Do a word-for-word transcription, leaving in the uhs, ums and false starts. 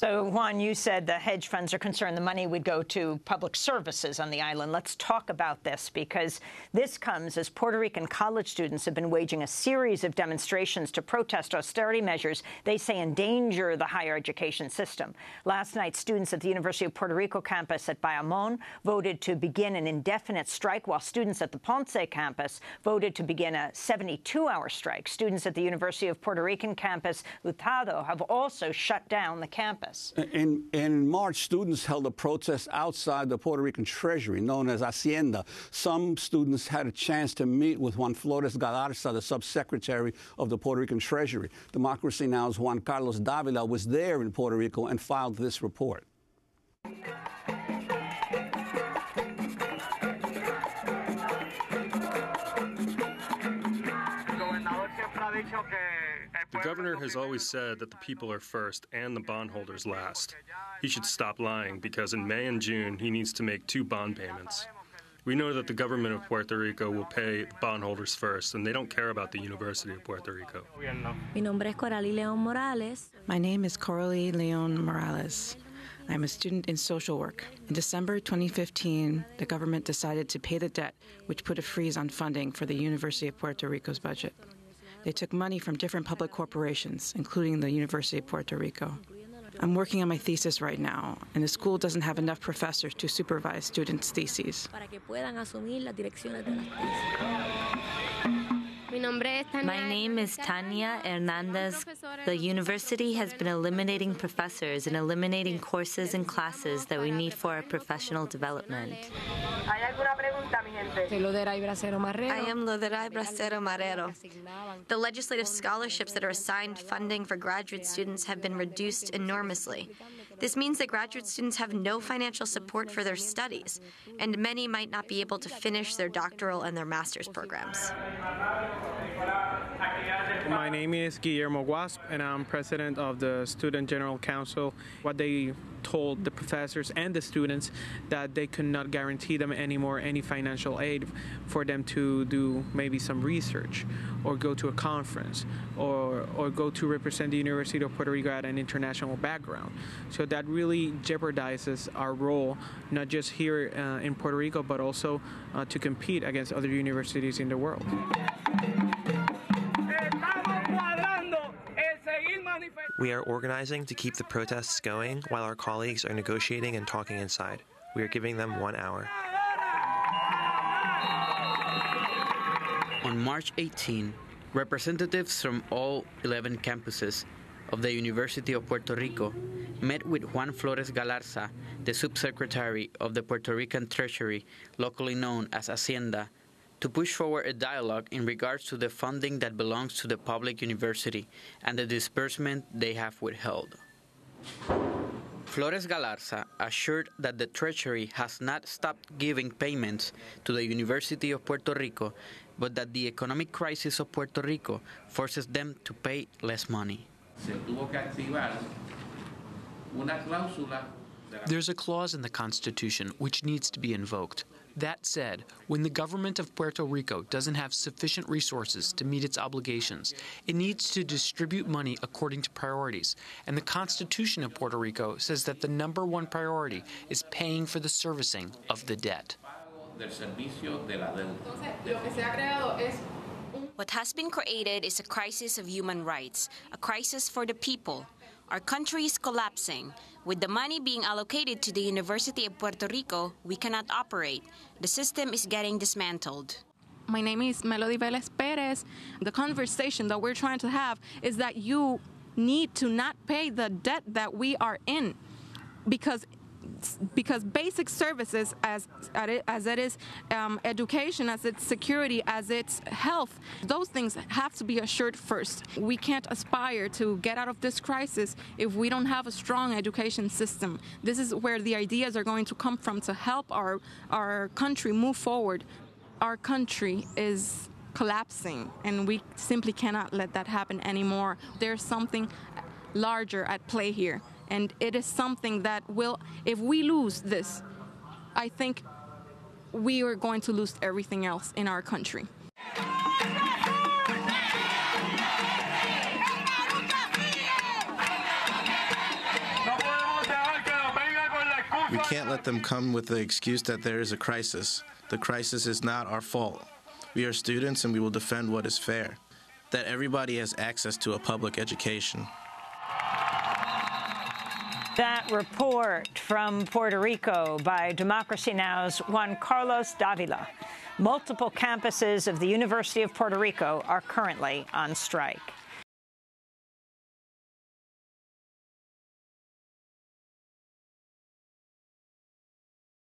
So, Juan, you said the hedge funds are concerned the money would go to public services on the island. Let's talk about this, because this comes as Puerto Rican college students have been waging a series of demonstrations to protest austerity measures they say endanger the higher education system. Last night, students at the University of Puerto Rico campus at Bayamón voted to begin an indefinite strike, while students at the Ponce campus voted to begin a seventy-two hour strike. Students at the University of Puerto Rican campus, Utuado, have also shut down the campus. In, in March, students held a protest outside the Puerto Rican Treasury, known as Hacienda. Some students had a chance to meet with Juan Flores Galarza, the subsecretary of the Puerto Rican Treasury. Democracy Now!'s Juan Carlos Dávila was there in Puerto Rico and filed this report. The governor has always said that the people are first and the bondholders last. He should stop lying, because in May and June he needs to make two bond payments. We know that the government of Puerto Rico will pay the bondholders first, and they don't care about the University of Puerto Rico. My name is Coralie Leon Morales. I'm a student in social work. In December twenty fifteen, the government decided to pay the debt, which put a freeze on funding for the University of Puerto Rico's budget. They took money from different public corporations, including the University of Puerto Rico. I'm working on my thesis right now, and the school doesn't have enough professors to supervise students' theses. My name is Tania Hernandez. The university has been eliminating professors and eliminating courses and classes that we need for our professional development. I am Lodera y Bracero Marrero. The legislative scholarships that are assigned funding for graduate students have been reduced enormously. This means that graduate students have no financial support for their studies, and many might not be able to finish their doctoral and their master's programs. My name is Guillermo Guasp, and I'm president of the Student General Council. What they told the professors and the students, that they could not guarantee them anymore any financial aid for them to do maybe some research or go to a conference or, or go to represent the University of Puerto Rico at an international background. So that really jeopardizes our role, not just here uh, in Puerto Rico, but also uh, to compete against other universities in the world. We are organizing to keep the protests going while our colleagues are negotiating and talking inside. We are giving them one hour. On March eighteenth, representatives from all eleven campuses of the University of Puerto Rico met with Juan Flores Galarza, the subsecretary of the Puerto Rican Treasury, locally known as Hacienda, to push forward a dialogue in regards to the funding that belongs to the public university and the disbursement they have withheld. Flores Galarza assured that the Treasury has not stopped giving payments to the University of Puerto Rico, but that the economic crisis of Puerto Rico forces them to pay less money. There's a clause in the Constitution which needs to be invoked. That said, when the government of Puerto Rico doesn't have sufficient resources to meet its obligations, it needs to distribute money according to priorities. And the Constitution of Puerto Rico says that the number one priority is paying for the servicing of the debt. What has been created is a crisis of human rights, a crisis for the people. Our country is collapsing. With the money being allocated to the University of Puerto Rico, we cannot operate. The system is getting dismantled. My name is Melody Vélez Pérez. The conversation that we're trying to have is that you need to not pay the debt that we are in, because because basic services, as, as it is um, education, as it's security, as it's health, those things have to be assured first. We can't aspire to get out of this crisis if we don't have a strong education system. This is where the ideas are going to come from to help our, our country move forward. Our country is collapsing, and we simply cannot let that happen anymore. There's something larger at play here. And it is something that will, if we lose this, I think we are going to lose everything else in our country. We can't let them come with the excuse that there is a crisis. The crisis is not our fault. We are students and we will defend what is fair, that everybody has access to a public education. That report from Puerto Rico by Democracy Now!'s Juan Carlos Dávila. Multiple campuses of the University of Puerto Rico are currently on strike.